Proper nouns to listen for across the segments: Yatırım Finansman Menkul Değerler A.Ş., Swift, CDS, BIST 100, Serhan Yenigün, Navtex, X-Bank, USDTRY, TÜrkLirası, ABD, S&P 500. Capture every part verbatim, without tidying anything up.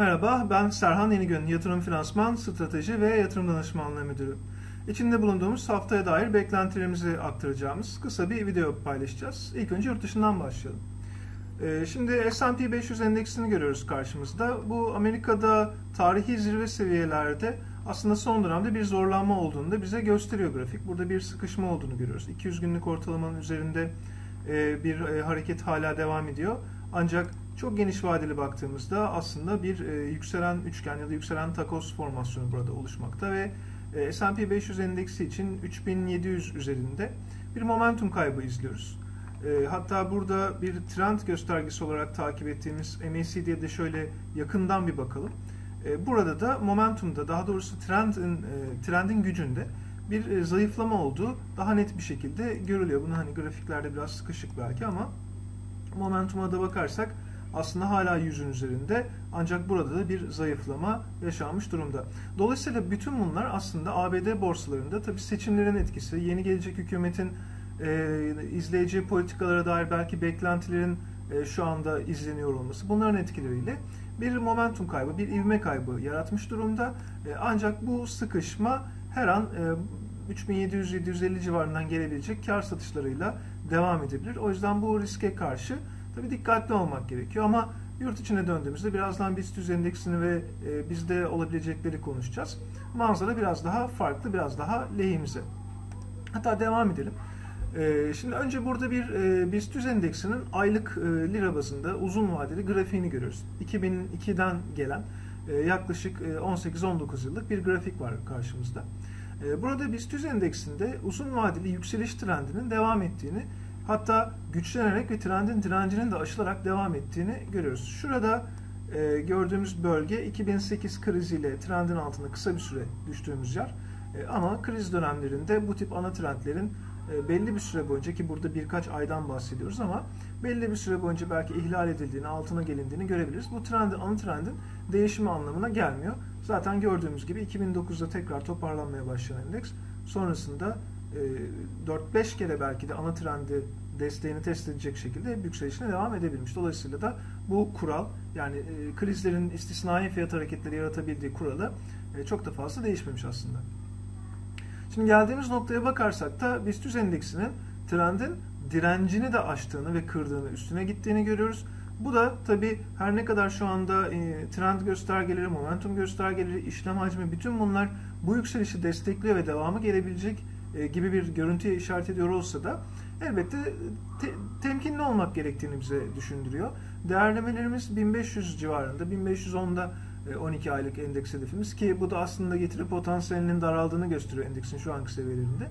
Merhaba, ben Serhan Yenigün, Yatırım Finansman, Strateji ve Yatırım Danışmanlığı Müdürü. İçinde bulunduğumuz haftaya dair beklentilerimizi aktaracağımız kısa bir video paylaşacağız. İlk önce yurt dışından başlayalım. Şimdi S and P beş yüz endeksini görüyoruz karşımızda. Bu Amerika'da tarihi zirve seviyelerde aslında son dönemde bir zorlanma olduğunu da bize gösteriyor grafik. Burada bir sıkışma olduğunu görüyoruz. iki yüz günlük ortalamanın üzerinde bir hareket hala devam ediyor. Ancak çok geniş vadeli baktığımızda aslında bir yükselen üçgen ya da yükselen takoz formasyonu burada oluşmakta ve S and P beş yüz endeksi için üç bin yedi yüz üzerinde bir momentum kaybı izliyoruz. Hatta burada bir trend göstergesi olarak takip ettiğimiz M A C D'ye de şöyle yakından bir bakalım. Burada da momentumda, daha doğrusu trendin, trendin gücünde bir zayıflama olduğu daha net bir şekilde görülüyor. Bunu hani grafiklerde biraz sıkışık belki ama momentuma da bakarsak aslında hala yüzün üzerinde, ancak burada da bir zayıflama yaşanmış durumda. Dolayısıyla bütün bunlar aslında A B D borsalarında tabii seçimlerin etkisi, yeni gelecek hükümetin e, izleyeceği politikalara dair belki beklentilerin e, şu anda izleniyor olması, bunların etkileriyle bir momentum kaybı, bir ivme kaybı yaratmış durumda. E, ancak bu sıkışma her an e, üç bin yedi yüz yedi yüz elli civarından gelebilecek kar satışlarıyla devam edebilir. O yüzden bu riske karşı tabii dikkatli olmak gerekiyor ama yurt içine döndüğümüzde birazdan BIST yüz endeksini ve e, bizde olabilecekleri konuşacağız. Manzara biraz daha farklı, biraz daha lehimize. Hatta devam edelim. E, şimdi önce burada bir e, BIST yüz endeksinin aylık e, lira bazında uzun vadeli grafiğini görüyoruz. iki bin ikiden gelen e, yaklaşık e, on sekiz on dokuz yıllık bir grafik var karşımızda. E, burada BIST yüz endeksinde uzun vadeli yükseliş trendinin devam ettiğini, hatta güçlenerek ve trendin direncinin de aşılarak devam ettiğini görüyoruz. Şurada e, gördüğümüz bölge iki bin sekiz kriziyle trendin altında kısa bir süre düştüğümüz yer. E, ama kriz dönemlerinde bu tip ana trendlerin e, belli bir süre boyunca, ki burada birkaç aydan bahsediyoruz ama belli bir süre boyunca belki ihlal edildiğini, altına gelindiğini görebiliriz. Bu trendin, ana trendin değişimi anlamına gelmiyor. Zaten gördüğümüz gibi iki bin dokuzda tekrar toparlanmaya başlayan endeks sonrasında dört beş kere belki de ana trendi, desteğini test edecek şekilde yükselişine devam edebilmiş. Dolayısıyla da bu kural, yani krizlerin istisnai fiyat hareketleri yaratabildiği kuralı çok da fazla değişmemiş aslında. Şimdi geldiğimiz noktaya bakarsak da BIST yüz endeksinin trendin direncini de aştığını ve kırdığını, üstüne gittiğini görüyoruz. Bu da tabii her ne kadar şu anda trend göstergeleri, momentum göstergeleri, işlem hacmi, bütün bunlar bu yükselişi destekliyor ve devamı gelebilecek gibi bir görüntüye işaret ediyor olsa da elbette te temkinli olmak gerektiğini bize düşündürüyor. Değerlemelerimiz bin beş yüz civarında, bin beş yüz onda on iki aylık endeks hedefimiz, ki bu da aslında getiri potansiyelinin daraldığını gösteriyor endeksin şu anki seviyelerinde.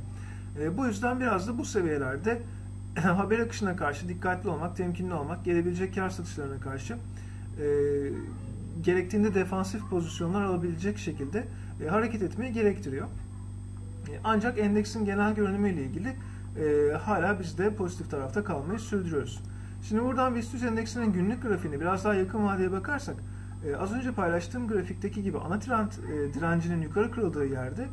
Bu yüzden biraz da bu seviyelerde haber akışına karşı dikkatli olmak, temkinli olmak, gelebilecek kar satışlarına karşı e, gerektiğinde defansif pozisyonlar alabilecek şekilde e, hareket etmeyi gerektiriyor. Ancak endeksin genel görünümüyle ilgili e, hala biz de pozitif tarafta kalmayı sürdürüyoruz. Şimdi buradan BIST yüz endeksinin günlük grafiğini biraz daha yakın vadeye bakarsak, e, az önce paylaştığım grafikteki gibi ana trend e, direncinin yukarı kırıldığı yerde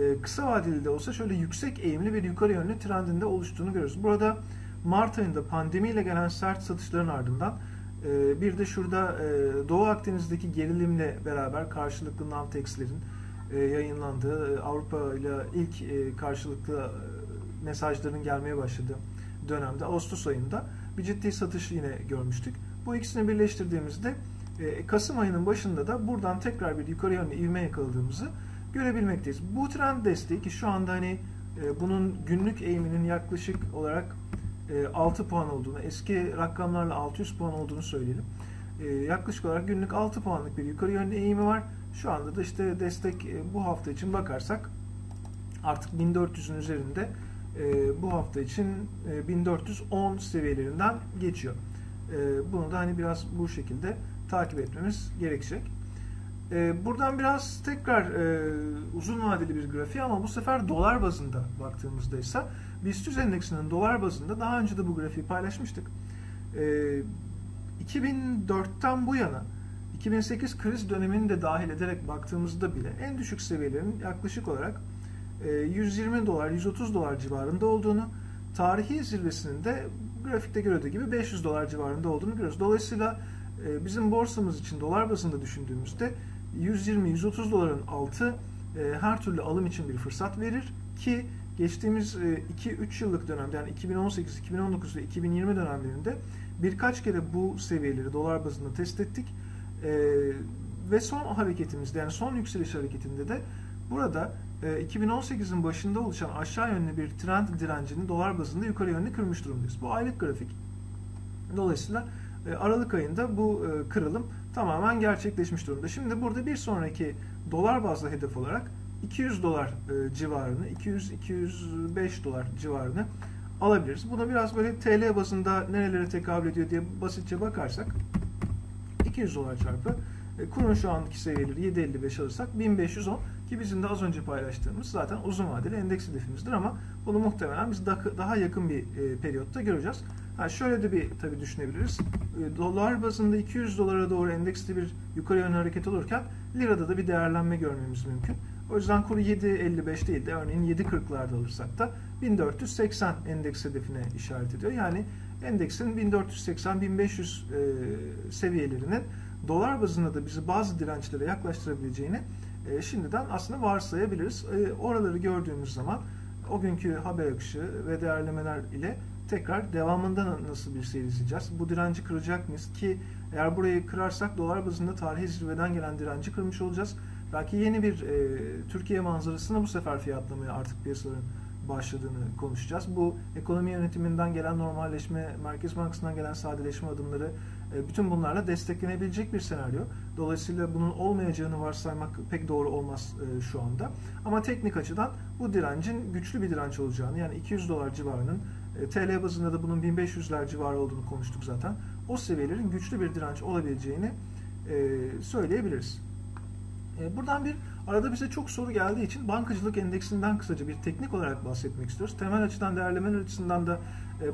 e, kısa vadeli de olsa şöyle yüksek eğimli bir yukarı yönlü trendinde oluştuğunu görüyoruz. Burada Mart ayında pandemiyle gelen sert satışların ardından e, bir de şurada e, Doğu Akdeniz'deki gerilimle beraber karşılıklı Navtex'lerin yayınlandığı, Avrupa ile ilk karşılıklı mesajların gelmeye başladığı dönemde Ağustos ayında bir ciddi satış yine görmüştük. Bu ikisini birleştirdiğimizde Kasım ayının başında da buradan tekrar bir yukarı yönlü ivme yakaladığımızı görebilmekteyiz. Bu trend desteği, ki şu anda hani bunun günlük eğiminin yaklaşık olarak altı puan olduğunu, eski rakamlarla altı yüz puan olduğunu söyleyelim. Yaklaşık olarak günlük altı puanlık bir yukarı yönlü eğimi var. Şu anda da işte destek bu hafta için bakarsak artık bin dört yüzün üzerinde, bu hafta için bin dört yüz on seviyelerinden geçiyor. Bunu da hani biraz bu şekilde takip etmemiz gerekecek. Buradan biraz tekrar uzun vadeli bir grafiği, ama bu sefer dolar bazında baktığımızda ise BIST yüz endeksinin dolar bazında, daha önce de bu grafiği paylaşmıştık, iki bin dörtten bu yana iki bin sekiz kriz dönemini de dahil ederek baktığımızda bile en düşük seviyelerin yaklaşık olarak yüz yirmi dolar, yüz otuz dolar civarında olduğunu, tarihi zirvesinin de grafikte görüldüğü gibi beş yüz dolar civarında olduğunu görüyoruz. Dolayısıyla bizim borsamız için dolar bazında düşündüğümüzde yüz yirmi yüz otuz doların altı her türlü alım için bir fırsat verir ki geçtiğimiz iki üç yıllık dönemde, yani iki bin on sekiz, iki bin on dokuz ve iki bin yirmi dönemlerinde birkaç kere bu seviyeleri dolar bazında test ettik. Ve son hareketimizde, yani son yükseliş hareketinde de burada iki bin on sekizin başında oluşan aşağı yönlü bir trend direncini dolar bazında yukarı yönlü kırmış durumdayız. Bu aylık grafik. Dolayısıyla Aralık ayında bu kırılım tamamen gerçekleşmiş durumda. Şimdi burada bir sonraki dolar bazlı hedef olarak iki yüz dolar civarını, iki yüz iki yüz beş dolar civarını alabiliriz. Buna biraz böyle T L bazında nerelere tekabül ediyor diye basitçe bakarsak iki yüz dolar çarpı kurun şu anki seviyeleri yedi elli beş alırsak bin beş yüz on, ki bizim de az önce paylaştığımız zaten uzun vadeli endeks hedefimizdir ama bunu muhtemelen biz daha yakın bir periyotta göreceğiz. Ha, şöyle de bir tabii düşünebiliriz. Dolar bazında iki yüz dolara doğru endeksli bir yukarı yönlü hareket olurken lirada da bir değerlenme görmemiz mümkün. O yüzden kuru yedi elli beş değil de örneğin yedi kırklarda alırsak da bin dört yüz seksen endeks hedefine işaret ediyor. Yani endeksin bin dört yüz seksen bin beş yüz e, seviyelerinin dolar bazında da bizi bazı dirençlere yaklaştırabileceğini e, şimdiden aslında varsayabiliriz. E, oraları gördüğümüz zaman o günkü haber akışı ve değerlemeler ile tekrar devamında nasıl bir seyir izleyeceğiz? Bu direnci kıracak mıyız ki eğer burayı kırarsak dolar bazında tarihi zirveden gelen direnci kırmış olacağız. Belki yeni bir e, Türkiye manzarasına bu sefer fiyatlamaya artık piyasaların başladığını konuşacağız. Bu ekonomi yönetiminden gelen normalleşme, Merkez Bankası'ndan gelen sadeleşme adımları, e, bütün bunlarla desteklenebilecek bir senaryo. Dolayısıyla bunun olmayacağını varsaymak pek doğru olmaz e, şu anda. Ama teknik açıdan bu direncin güçlü bir direnç olacağını, yani iki yüz dolar civarının, T L bazında da bunun bin beş yüzler civarı olduğunu konuştuk zaten. O seviyelerin güçlü bir direnç olabileceğini söyleyebiliriz. Buradan bir arada bize çok soru geldiği için bankacılık endeksinden kısaca bir teknik olarak bahsetmek istiyoruz. Temel açıdan, değerlemeler açısından da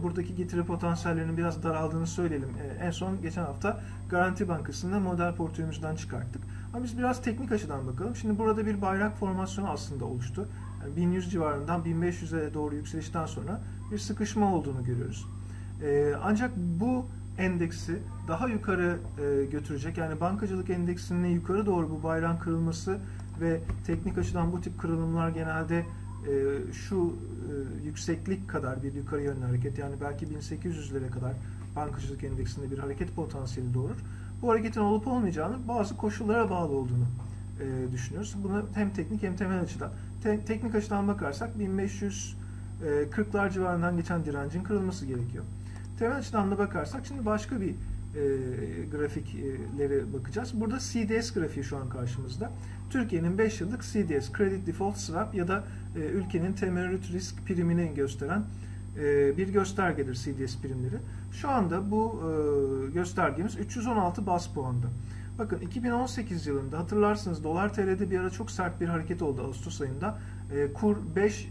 buradaki getiri potansiyellerinin biraz daraldığını söyleyelim. En son geçen hafta Garanti Bankası'nda model portföyümüzden çıkarttık. Ama biz biraz teknik açıdan bakalım. Şimdi burada bir bayrak formasyonu aslında oluştu. Yani bin yüz civarından bin beş yüze doğru yükselişten sonra bir sıkışma olduğunu görüyoruz. Ee, ancak bu endeksi daha yukarı e, götürecek, yani bankacılık endeksinin yukarı doğru bu bayrağın kırılması ve teknik açıdan bu tip kırılımlar genelde e, şu e, yükseklik kadar bir yukarı yönlü hareket, yani belki bin sekiz yüzlere kadar bankacılık endeksinde bir hareket potansiyeli doğurur. Bu hareketin olup olmayacağını bazı koşullara bağlı olduğunu e, düşünüyoruz. Bunu hem teknik hem temel açıdan. Te teknik açıdan bakarsak bin beş yüz kırklar civarından geçen direncin kırılması gerekiyor. Temel açıdan da bakarsak şimdi başka bir e, grafiklere bakacağız. Burada C D S grafiği şu an karşımızda. Türkiye'nin beş yıllık C D S, Credit Default Swap ya da e, ülkenin temerrüt risk primini gösteren e, bir göstergedir C D S primleri. Şu anda bu e, göstergemiz üç yüz on altı baz puanda. Bakın iki bin on sekiz yılında hatırlarsınız dolar T L'de bir ara çok sert bir hareket oldu Ağustos ayında. E, kur beş e,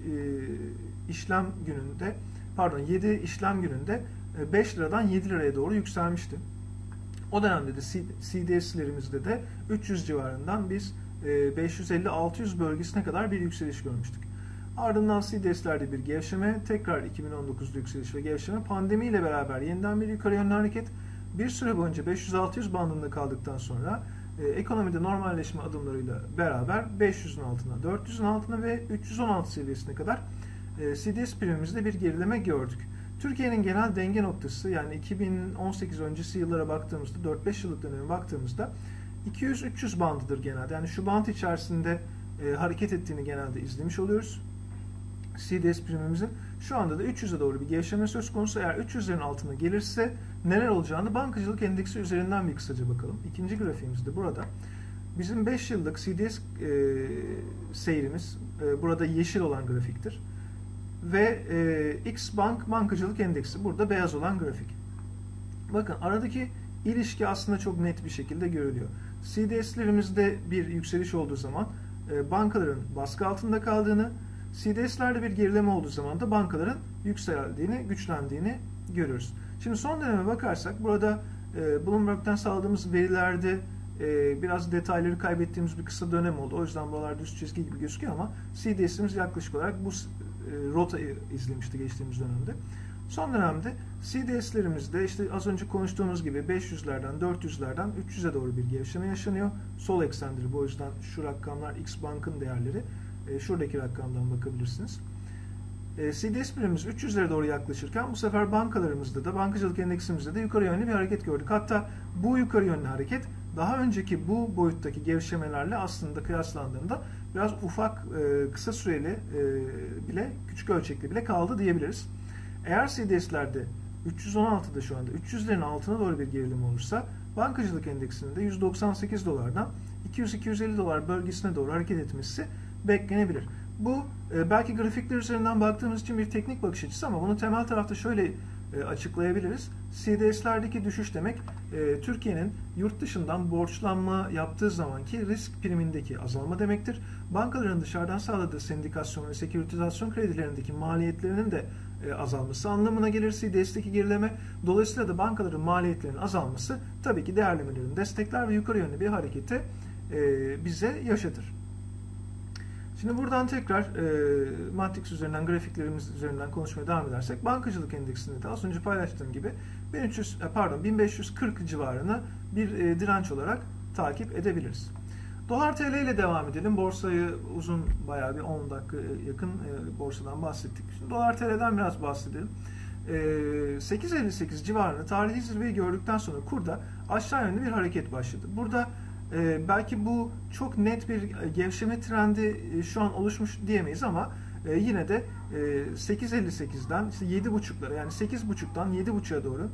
işlem gününde, pardon yedi işlem gününde e, beş liradan yedi liraya doğru yükselmişti. O dönemde de C D S'lerimizde de üç yüz civarından biz e, beş yüz elli altı yüz bölgesine kadar bir yükseliş görmüştük. Ardından C D S'lerde bir gevşeme, tekrar iki bin on dokuzda yükseliş ve gevşeme, pandemiyle beraber yeniden bir yukarı yönlü hareket. Bir süre boyunca beş yüz altı yüz bandında kaldıktan sonra e, ekonomide normalleşme adımlarıyla beraber beş yüzün altına, dört yüzün altına ve üç yüz on altı seviyesine kadar e, C D S primimizde bir gerileme gördük. Türkiye'nin genel denge noktası, yani iki bin on sekiz öncesi yıllara baktığımızda, dört beş yıllık döneme baktığımızda iki yüz üç yüz bandıdır genelde. Yani şu band içerisinde e, hareket ettiğini genelde izlemiş oluyoruz. C D S primimizin şu anda da üç yüze doğru bir gevşeme söz konusu. Eğer üç yüzlerin altına gelirse neler olacağını bankacılık endeksi üzerinden bir kısaca bakalım. İkinci grafiğimizde burada bizim beş yıllık C D S e, seyrimiz e, burada yeşil olan grafiktir. Ve e, X-Bank bankacılık endeksi burada beyaz olan grafik. Bakın aradaki ilişki aslında çok net bir şekilde görülüyor. C D S'lerimizde bir yükseliş olduğu zaman e, bankaların baskı altında kaldığını, C D S'lerde bir gerileme olduğu zaman da bankaların yükseldiğini, güçlendiğini görüyoruz. Şimdi son döneme bakarsak burada e, Bloomberg'den sağladığımız verilerde e, biraz detayları kaybettiğimiz bir kısa dönem oldu. O yüzden buralar düz çizgi gibi gözüküyor ama C D S'imiz yaklaşık olarak bu e, rotayı izlemişti geçtiğimiz dönemde. Son dönemde C D S'lerimizde işte az önce konuştuğumuz gibi beş yüzlerden, dört yüzlerden üç yüze doğru bir gevşeme yaşanıyor. Sol eksendir. Bu yüzden şu rakamlar X-Bank'ın değerleri. E, şuradaki rakamdan bakabilirsiniz. E, C D S birimiz üç yüzlere doğru yaklaşırken bu sefer bankalarımızda da, bankacılık endeksimizde de yukarı yönlü bir hareket gördük. Hatta bu yukarı yönlü hareket daha önceki bu boyuttaki gevşemelerle aslında kıyaslandığında biraz ufak, e, kısa süreli e, bile, küçük ölçekli bile kaldı diyebiliriz. Eğer C D S'lerde üç yüz on altıda şu anda üç yüzlerin altına doğru bir gerilim olursa bankacılık endeksinde yüz doksan sekiz dolardan iki yüz iki yüz elli dolar bölgesine doğru hareket etmesi beklenebilir. Bu belki grafikler üzerinden baktığımız için bir teknik bakış açısı ama bunu temel tarafta şöyle açıklayabiliriz. C D S'lerdeki düşüş demek Türkiye'nin yurt dışından borçlanma yaptığı zamanki risk primindeki azalma demektir. Bankaların dışarıdan sağladığı sendikasyon ve seküritizasyon kredilerindeki maliyetlerinin de azalması anlamına gelir C D S'deki gerileme. Dolayısıyla da bankaların maliyetlerinin azalması tabii ki değerlemelerini destekler ve yukarı yönlü bir hareketi bize yaşatır. Şimdi buradan tekrar e, Matrix üzerinden, grafiklerimiz üzerinden konuşmaya devam edersek, bankacılık endeksinde de az önce paylaştığım gibi bin üç yüz, pardon bin beş yüz kırk civarını bir e, direnç olarak takip edebiliriz. Dolar T L ile devam edelim. Borsayı uzun, bayağı bir on dakika yakın e, borsadan bahsettik. Şimdi Dolar T L'den biraz bahsedelim. E, sekiz elli sekiz civarını tarihi zirveyi gördükten sonra kurda aşağı yönlü bir hareket başladı. Burada Ee, belki bu çok net bir gevşeme trendi e, şu an oluşmuş diyemeyiz ama e, yine de e, sekiz elli sekizden işte yedi buçuklara, yani sekiz buçuktan yedi buçuğa doğru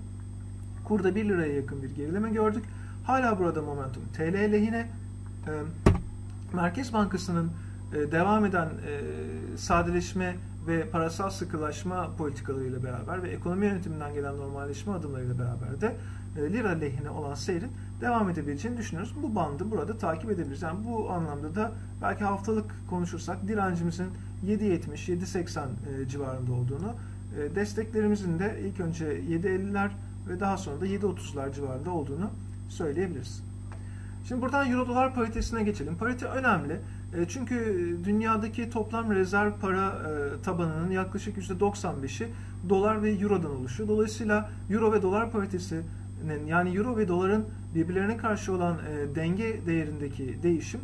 kurda bir liraya yakın bir gerileme gördük. Hala burada momentum T L lehine. E, Merkez Bankası'nın e, devam eden e, sadeleşme ve parasal sıkılaşma politikalarıyla beraber ve ekonomi yönetiminden gelen normalleşme adımlarıyla beraber de lira lehine olan seyrin devam edebileceğini düşünüyoruz. Bu bandı burada takip edebiliriz. Yani bu anlamda da belki haftalık konuşursak direncimizin yedi yetmiş yedi seksen civarında olduğunu, desteklerimizin de ilk önce yedi elliler ve daha sonra da yedi otuzlar civarında olduğunu söyleyebiliriz. Şimdi buradan Euro dolar paritesine geçelim. Parite önemli. Çünkü dünyadaki toplam rezerv para tabanının yaklaşık yüzde doksan beşi dolar ve eurodan oluşuyor. Dolayısıyla euro ve dolar paritesinin, yani euro ve doların birbirlerine karşı olan denge değerindeki değişim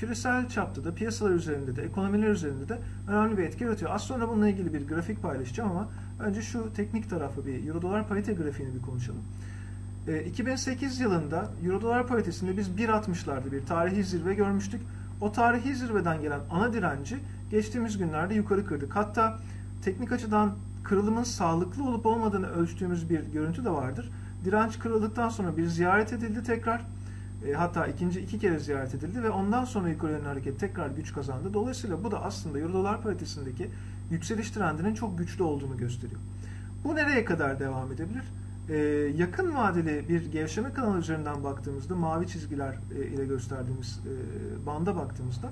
küresel çapta da, piyasalar üzerinde de, ekonomiler üzerinde de önemli bir etki yaratıyor. Az sonra bununla ilgili bir grafik paylaşacağım ama önce şu teknik tarafı, bir euro dolar parite grafiğini bir konuşalım. iki bin sekiz yılında Euro-Dolar paritesinde biz bir altmışlarda bir tarihi zirve görmüştük. O tarihi zirveden gelen ana direnci geçtiğimiz günlerde yukarı kırdık. Hatta teknik açıdan kırılımın sağlıklı olup olmadığını ölçtüğümüz bir görüntü de vardır. Direnç kırıldıktan sonra bir ziyaret edildi tekrar. E, hatta ikinci iki kere ziyaret edildi ve ondan sonra yukarı yönlü hareket tekrar güç kazandı. Dolayısıyla bu da aslında Euro-Dolar paritesindeki yükseliş trendinin çok güçlü olduğunu gösteriyor. Bu nereye kadar devam edebilir? Ee, yakın vadeli bir gevşeme kanalı üzerinden baktığımızda, mavi çizgiler e, ile gösterdiğimiz e, banda baktığımızda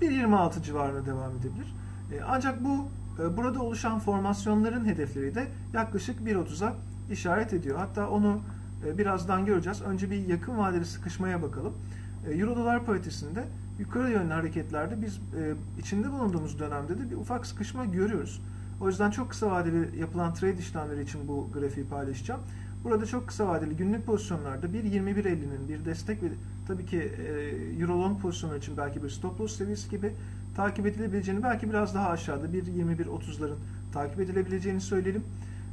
bir yirmi altı civarına devam edebilir. E, ancak bu e, burada oluşan formasyonların hedefleri de yaklaşık bir otuza işaret ediyor. Hatta onu e, birazdan göreceğiz. Önce bir yakın vadeli sıkışmaya bakalım. E, Euro-Dolar paritesinde yukarı yönlü hareketlerde biz e, içinde bulunduğumuz dönemde de bir ufak sıkışma görüyoruz. O yüzden çok kısa vadeli yapılan trade işlemleri için bu grafiği paylaşacağım. Burada çok kısa vadeli günlük pozisyonlarda bir yirmi bir ellinin bir destek ve tabii ki Euro long pozisyonlar için belki bir stop loss seviyesi gibi takip edilebileceğini, belki biraz daha aşağıda bir yirmi bir otuzların takip edilebileceğini söyleyelim.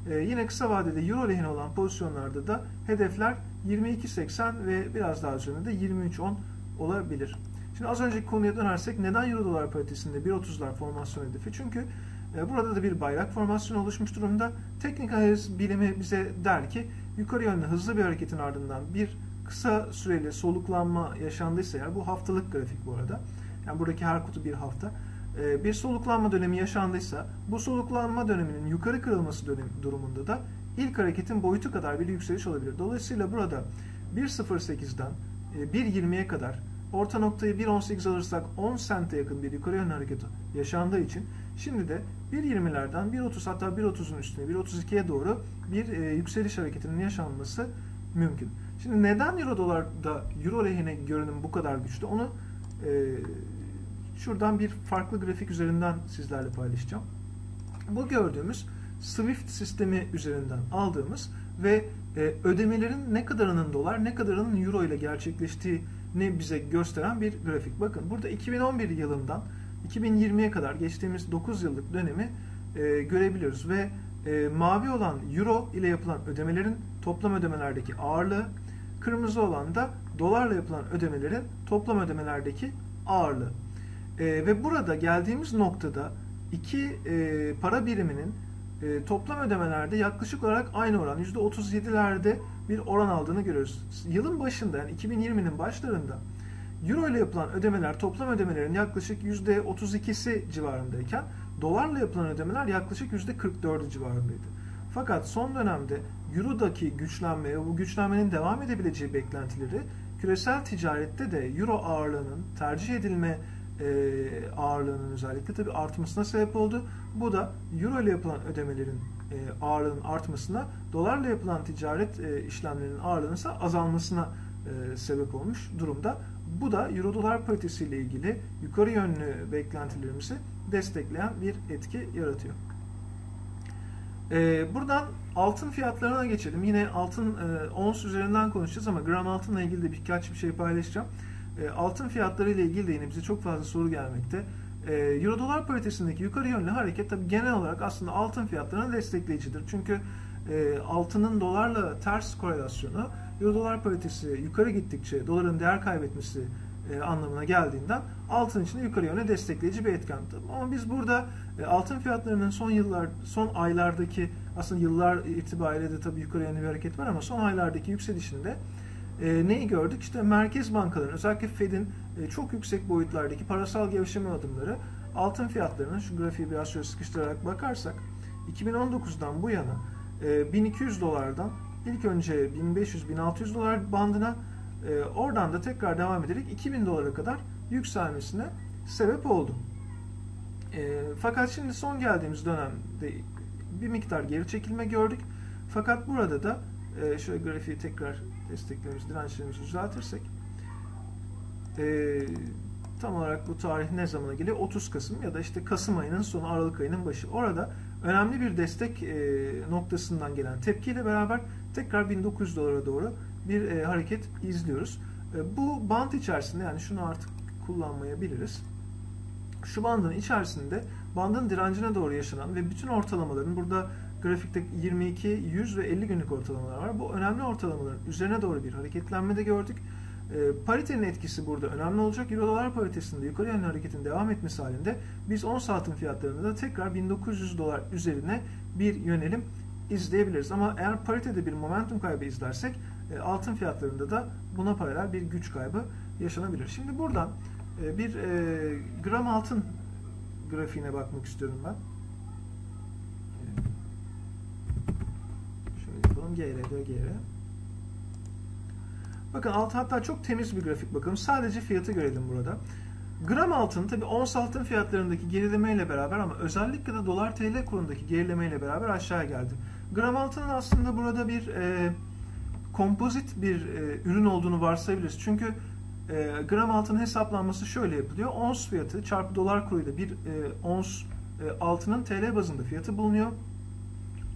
Ee, yine kısa vadede Euro lehine olan pozisyonlarda da hedefler yirmi iki seksen ve biraz daha üzerinde de yirmi üç on olabilir. Şimdi az önceki konuya dönersek, neden Euro dolar paritesinde bir otuzlar formasyon hedefi? Çünkü burada da bir bayrak formasyonu oluşmuş durumda. Teknik analiz bilimi bize der ki yukarı yönlü hızlı bir hareketin ardından bir kısa süreli soluklanma yaşandıysa, eğer bu haftalık grafik bu arada, yani buradaki her kutu bir hafta, bir soluklanma dönemi yaşandıysa bu soluklanma döneminin yukarı kırılması dönemi durumunda da ilk hareketin boyutu kadar bir yükseliş olabilir. Dolayısıyla burada bir nokta sıfır sekizden bir yirmiye kadar, orta noktayı bir on sekiz alırsak on sente yakın bir yukarı yönlü hareket yaşandığı için şimdi de bir yirmilerden bir otuz, hatta bir otuzun üstüne bir otuz ikiye doğru bir e, yükseliş hareketinin yaşanması mümkün. Şimdi neden Euro dolarda Euro lehine görünüm bu kadar güçlü? Onu e, şuradan bir farklı grafik üzerinden sizlerle paylaşacağım. Bu gördüğümüz Swift sistemi üzerinden aldığımız ve ödemelerin ne kadarının dolar, ne kadarının euro ile gerçekleştiğini bize gösteren bir grafik. Bakın burada iki bin on bir yılından iki bin yirmiye kadar geçtiğimiz dokuz yıllık dönemi görebiliyoruz ve mavi olan euro ile yapılan ödemelerin toplam ödemelerdeki ağırlığı, kırmızı olan da dolarla yapılan ödemelerin toplam ödemelerdeki ağırlığı. E, ve burada geldiğimiz noktada iki e, para biriminin e, toplam ödemelerde yaklaşık olarak aynı oran yüzde otuz yedilerde bir oran aldığını görüyoruz. Yılın başında, yani iki bin yirminin başlarında euro ile yapılan ödemeler toplam ödemelerin yaklaşık yüzde otuz ikisi civarındayken dolarla yapılan ödemeler yaklaşık yüzde kırk dördü civarındaydı. Fakat son dönemde Euro'daki güçlenme ve bu güçlenmenin devam edebileceği beklentileri küresel ticarette de Euro ağırlığının tercih edilme e, ağırlığının özellikle tabii artmasına sebep oldu. Bu da Euro ile yapılan ödemelerin e, ağırlığının artmasına, dolarla yapılan ticaret e, işlemlerinin ağırlığının ise azalmasına e, sebep olmuş durumda. Bu da Euro dolar paritesi ile ilgili yukarı yönlü beklentilerimizi destekleyen bir etki yaratıyor. Ee, buradan altın fiyatlarına geçelim. Yine altın e, ons üzerinden konuşacağız ama gram altınla ilgili de birkaç bir şey paylaşacağım. E, altın fiyatları ile ilgili de yine bize çok fazla soru gelmekte. E, Euro dolar paritesindeki yukarı yönlü hareket tabii genel olarak aslında altın fiyatlarına destekleyicidir. Çünkü e, altının dolarla ters korelasyonu Euro dolar paritesi yukarı gittikçe doların değer kaybetmesi E, anlamına geldiğinden altın için de yukarı yöne destekleyici bir etken. Ama biz burada e, altın fiyatlarının son yıllar, son aylardaki, aslında yıllar itibariyle de tabii yukarı yönlü bir hareket var ama son aylardaki yükselişinde e, neyi gördük? İşte merkez bankaların, özellikle Fed'in e, çok yüksek boyutlardaki parasal gevşeme adımları altın fiyatlarının, şu grafiği biraz şöyle sıkıştırarak bakarsak, iki bin on dokuzdan bu yana e, bin iki yüz dolardan ilk önce bin beş yüz bin altı yüz dolar bandına, oradan da tekrar devam ederek iki bin dolara kadar yükselmesine sebep oldu. E, fakat şimdi son geldiğimiz dönemde bir miktar geri çekilme gördük. Fakat burada da e, şöyle grafiği tekrar desteklerimiz, dirençlerimizi düzeltirsek e, tam olarak bu tarih ne zamana geliyor? otuz Kasım ya da işte Kasım ayının sonu, Aralık ayının başı. Orada önemli bir destek e, noktasından gelen tepkiyle beraber tekrar bin dokuz yüz dolara doğru bir e, hareket izliyoruz. E, bu band içerisinde, yani şunu artık kullanmayabiliriz. Şu bandın içerisinde bandın direncine doğru yaşanan ve bütün ortalamaların, burada grafikte yirmi iki, yüz ve elli günlük ortalamalar var. Bu önemli ortalamaların üzerine doğru bir hareketlenme de gördük. E, paritenin etkisi burada önemli olacak. Euro dolar paritesinde yukarı yönlü hareketin devam etmesi halinde biz ons altın fiyatlarında da tekrar bin dokuz yüz dolar üzerine bir yönelim izleyebiliriz. Ama eğer paritede bir momentum kaybı izlersek altın fiyatlarında da buna paralel bir güç kaybı yaşanabilir. Şimdi buradan bir gram altın grafiğine bakmak istiyorum ben. Şöyle yapalım. G R, G R. Bakın alt, hatta çok temiz bir grafik bakalım. Sadece fiyatı görelim burada. Gram altın tabi ons altın fiyatlarındaki gerilemeyle beraber ama özellikle de dolar T L kurundaki gerilemeyle beraber aşağıya geldi. Gram altının aslında burada bir e, kompozit bir e, ürün olduğunu varsayabiliriz. Çünkü e, gram altının hesaplanması şöyle yapılıyor. Ons fiyatı çarpı dolar kuruyla bir e, ons e, altının T L bazında fiyatı bulunuyor.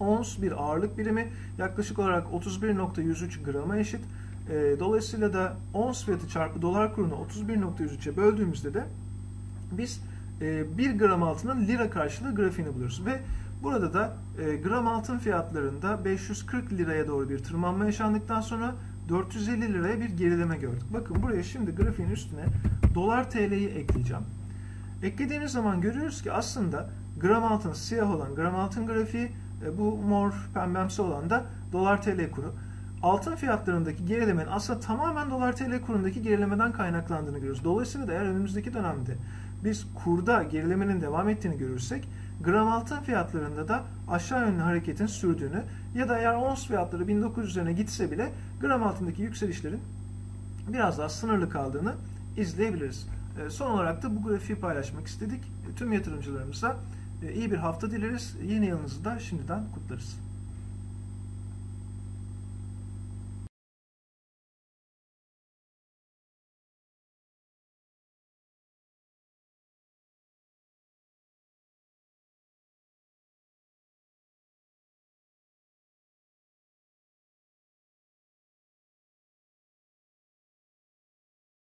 Ons bir ağırlık birimi, yaklaşık olarak otuz bir nokta yüz üç grama eşit. Dolayısıyla da ons fiyatı çarpı dolar kurunu otuz bir nokta yüz üçe böldüğümüzde de biz bir gram altının lira karşılığı grafiğini buluyoruz. Ve burada da gram altın fiyatlarında beş yüz kırk liraya doğru bir tırmanma yaşandıktan sonra dört yüz elli liraya bir gerileme gördük. Bakın buraya şimdi grafiğin üstüne dolar T L'yi ekleyeceğim. Eklediğimiz zaman görüyoruz ki aslında gram altın siyah olan gram altın grafiği, bu mor pembemsi olan da dolar T L kuru. Altın fiyatlarındaki gerilemenin aslında tamamen dolar T L kurundaki gerilemeden kaynaklandığını görüyoruz. Dolayısıyla da eğer önümüzdeki dönemde biz kurda gerilemenin devam ettiğini görürsek, gram altın fiyatlarında da aşağı yönlü hareketin sürdüğünü ya da eğer ons fiyatları bin dokuz yüzlerine gitse bile gram altındaki yükselişlerin biraz daha sınırlı kaldığını izleyebiliriz. Son olarak da bu grafiği paylaşmak istedik. Tüm yatırımcılarımıza iyi bir hafta dileriz. Yeni yılınızı da şimdiden kutlarız.